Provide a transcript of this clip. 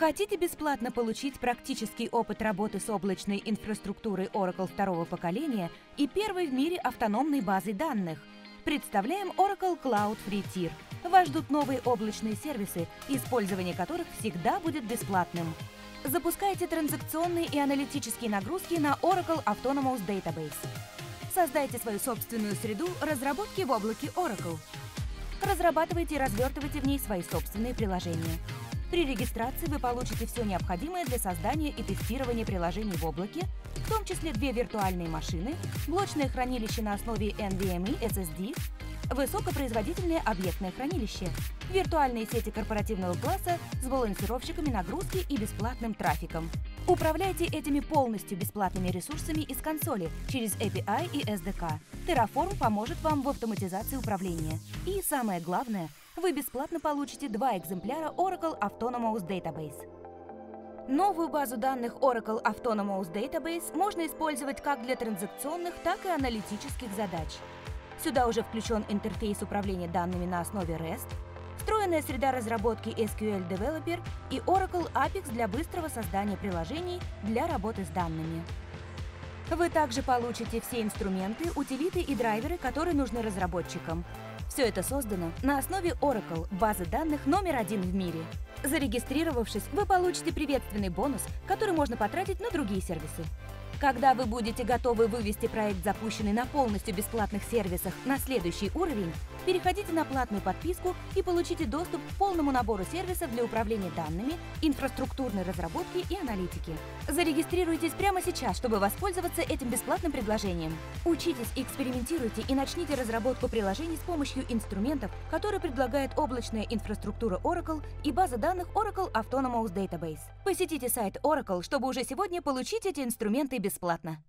Хотите бесплатно получить практический опыт работы с облачной инфраструктурой Oracle второго поколения и первой в мире автономной базой данных? Представляем Oracle Cloud Free Tier. Вас ждут новые облачные сервисы, использование которых всегда будет бесплатным. Запускайте транзакционные и аналитические нагрузки на Oracle Autonomous Database. Создайте свою собственную среду разработки в облаке Oracle. Разрабатывайте и развертывайте в ней свои собственные приложения. При регистрации вы получите все необходимое для создания и тестирования приложений в облаке, в том числе две виртуальные машины, блочное хранилище на основе NVMe, SSD, высокопроизводительное объектное хранилище, виртуальные сети корпоративного класса с балансировщиками нагрузки и бесплатным трафиком. Управляйте этими полностью бесплатными ресурсами из консоли через API и SDK. Terraform поможет вам в автоматизации управления. И самое главное, вы бесплатно получите два экземпляра Oracle Autonomous Database. Новую базу данных Oracle Autonomous Database можно использовать как для транзакционных, так и аналитических задач. Сюда уже включен интерфейс управления данными на основе REST, встроенная среда разработки SQL Developer и Oracle Apex для быстрого создания приложений для работы с данными. Вы также получите все инструменты, утилиты и драйверы, которые нужны разработчикам. Все это создано на основе Oracle, базы данных номер один в мире. Зарегистрировавшись, вы получите приветственный бонус, который можно потратить на другие сервисы. Когда вы будете готовы вывести проект, запущенный на полностью бесплатных сервисах, на следующий уровень, переходите на платную подписку и получите доступ к полному набору сервисов для управления данными, инфраструктурной разработки и аналитики. Зарегистрируйтесь прямо сейчас, чтобы воспользоваться этим бесплатным предложением. Учитесь, экспериментируйте и начните разработку приложений с помощью инструментов, которые предлагает облачная инфраструктура Oracle и база данных Oracle Autonomous Database. Посетите сайт Oracle, чтобы уже сегодня получить эти инструменты бесплатно.